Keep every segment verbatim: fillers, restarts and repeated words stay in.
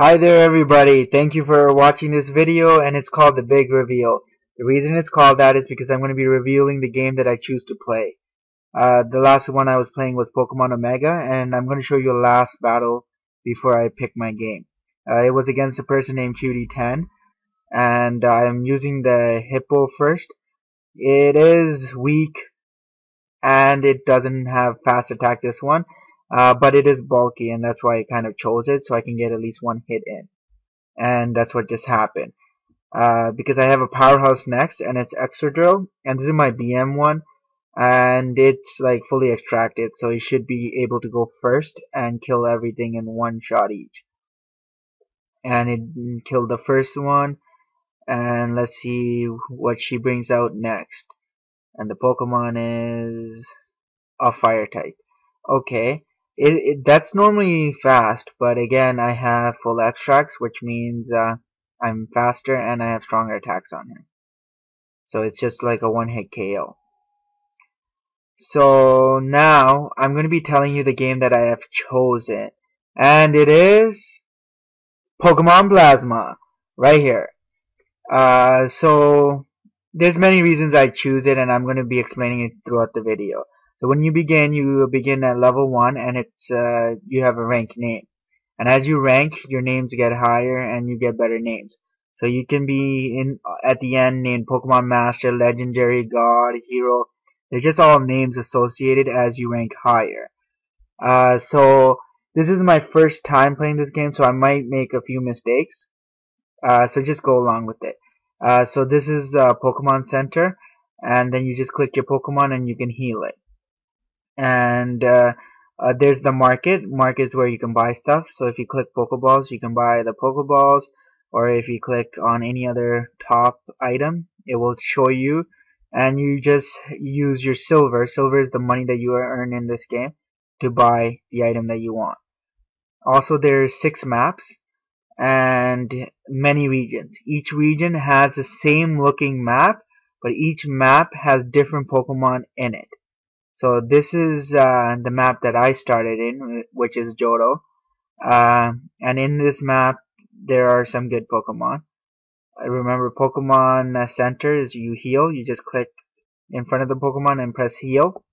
Hi there everybody, thank you for watching this video, and it's called The Big Reveal. The reason it's called that is because I'm going to be revealing the game that I choose to play. Uh, the last one I was playing was Pokemon Omega, and I'm going to show you the last battle before I pick my game. Uh, it was against a person named Q D ten, and I'm using the Hippo first. It is weak, and it doesn't have fast attack this one. Uh, but it is bulky, and that's why I kind of chose it, so I can get at least one hit in. And that's what just happened. Uh, because I have a powerhouse next, and it's Excadrill, and this is my B M one, and it's like fully extracted, so it should be able to go first and kill everything in one shot each. And it killed the first one, and let's see what she brings out next. And the Pokemon is a fire type. Okay. It, it, that's normally fast, but again I have full extracts, which means uh, I'm faster and I have stronger attacks on her. So it's just like a one-hit K O. So now I'm going to be telling you the game that I have chosen, and it is Pokemon Plasma, right here. Uh, so there's many reasons I choose it, and I'm going to be explaining it throughout the video. So when you begin, you begin at level one, and it's uh, you have a rank name. And as you rank, your names get higher, and you get better names. So you can be in at the end named Pokemon Master, Legendary, God, Hero. They're just all names associated as you rank higher. Uh, so this is my first time playing this game, so I might make a few mistakes. Uh, so just go along with it. Uh, so this is uh, Pokemon Center, and then you just click your Pokemon, and you can heal it. And uh, uh, there's the market. Market's where you can buy stuff. So if you click Pokeballs, you can buy the Pokeballs. Or if you click on any other top item, it will show you. And you just use your silver. Silver is the money that you earn in this game to buy the item that you want. Also, there's six maps and many regions. Each region has the same looking map, but each map has different Pokemon in it. So this is uh, the map that I started in, which is Johto. Uh, and in this map, there are some good Pokemon. Remember, Pokemon Center is you heal. You just click in front of the Pokemon and press heal.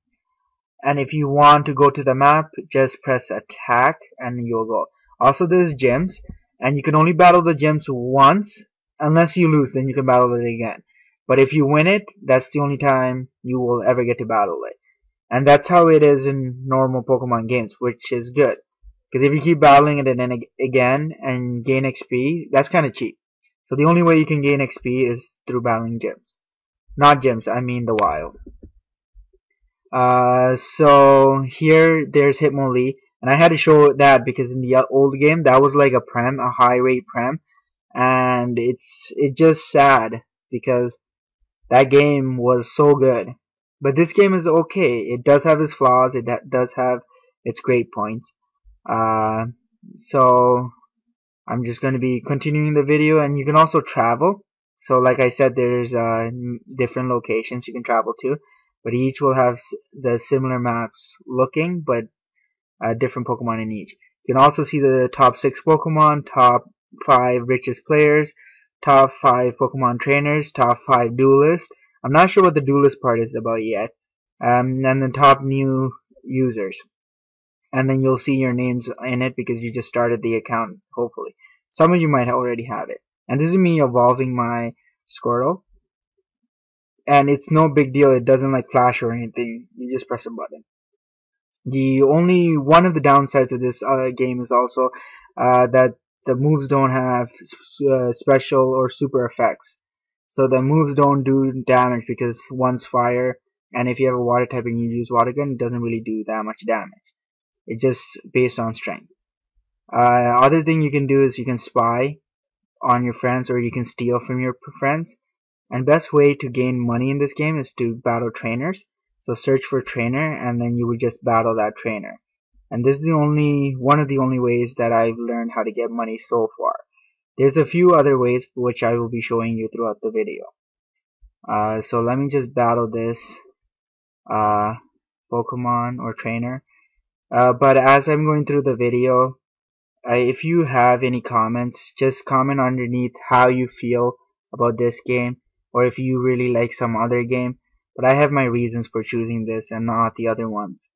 And if you want to go to the map, just press attack and you'll go. Also, there's gyms. And you can only battle the gyms once. Unless you lose, then you can battle it again. But if you win it, that's the only time you will ever get to battle it. And that's how it is in normal Pokemon games, which is good. Because if you keep battling it and then again and gain X P, that's kind of cheap. So the only way you can gain X P is through battling gyms. Not gyms, I mean the wild. Uh, so here, there's Hitmonlee. And I had to show that because in the old game, that was like a Prem, a high rate Prem. And it's, it's just sad because that game was so good. But this game is okay. It does have its flaws. It does have its great points. Uh, so I'm just going to be continuing the video. And you can also travel. So like I said, there's uh, different locations you can travel to. But each will have the similar maps looking, but uh, different Pokemon in each. You can also see the top six Pokemon, top five richest players, top five Pokemon trainers, top five duelists. I'm not sure what the duelist part is about yet. Um, and the top new users. And then you'll see your names in it because you just started the account, hopefully. Some of you might already have it. And this is me evolving my Squirtle. And it's no big deal. It doesn't like flash or anything. You just press a button. The only one of the downsides of this uh, game is also uh, that the moves don't have uh, special or super effects. So the moves don't do damage because one's fire, and if you have a water type and you use water gun, it doesn't really do that much damage. It's just based on strength. Uh, other thing you can do is you can spy on your friends, or you can steal from your friends. And best way to gain money in this game is to battle trainers. So search for trainer, and then you would just battle that trainer. And this is the only one of the only ways that I've learned how to get money so far. There's a few other ways which I will be showing you throughout the video. Uh, so let me just battle this uh, Pokemon or trainer. Uh, but as I'm going through the video, uh, if you have any comments, just comment underneath how you feel about this game, or if you really like some other game. But I have my reasons for choosing this and not the other ones.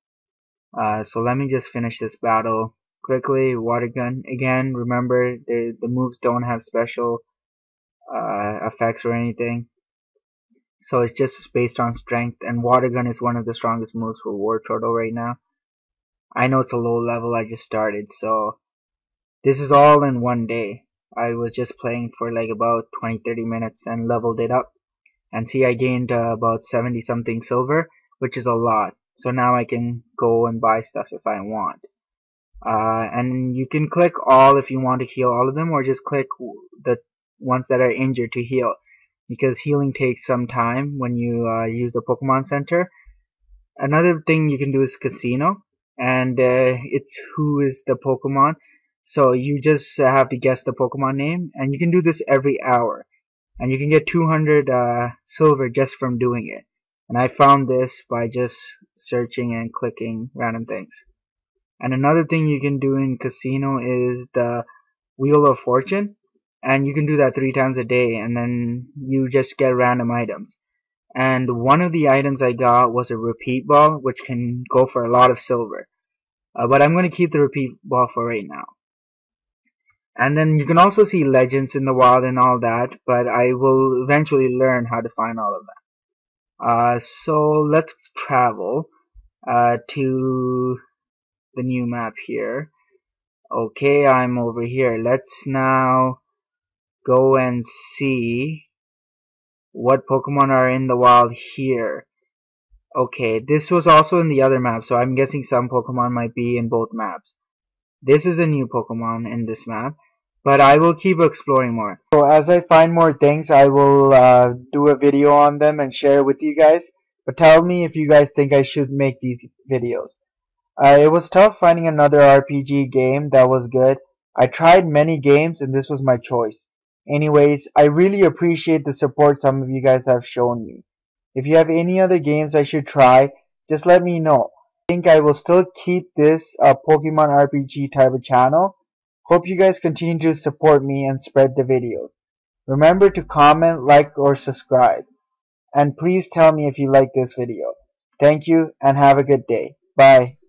Uh, so let me just finish this battle quickly. Water gun again. Remember, the the moves don't have special uh, effects or anything, so it's just based on strength. And water gun is one of the strongest moves for Wartortle right now. I know it's a low level. I just started, so this is all in one day. I was just playing for like about twenty to thirty minutes and leveled it up. And see, I gained uh, about seventy something silver, which is a lot. So now I can go and buy stuff if I want. Uh, and you can click all if you want to heal all of them, or just click the ones that are injured to heal. Because healing takes some time when you uh, use the Pokemon Center. Another thing you can do is Casino. And uh, it's who is the Pokemon. So you just have to guess the Pokemon name. And you can do this every hour. And you can get two hundred uh, silver just from doing it. And I found this by just searching and clicking random things. And another thing you can do in Casino is the Wheel of Fortune. And you can do that three times a day, and then you just get random items. And one of the items I got was a repeat ball, which can go for a lot of silver. Uh, but I'm going to keep the repeat ball for right now. And then you can also see legends in the wild and all that, but I will eventually learn how to find all of them. Uh, so let's travel uh, to the new map here. Okay, I'm over here. Let's now go and see what Pokemon are in the wild here. Okay, this was also in the other map, so I'm guessing some Pokemon might be in both maps. This is a new Pokemon in this map, but I will keep exploring more. So as I find more things, I will uh, do a video on them and share it with you guys. But tell me if you guys think I should make these videos. Uh, it was tough finding another R P G game that was good. I tried many games and this was my choice. Anyways, I really appreciate the support some of you guys have shown me. If you have any other games I should try, just let me know. I think I will still keep this uh, Pokemon R P G type of channel. Hope you guys continue to support me and spread the videos. Remember to comment, like, or subscribe. And please tell me if you like this video. Thank you and have a good day. Bye.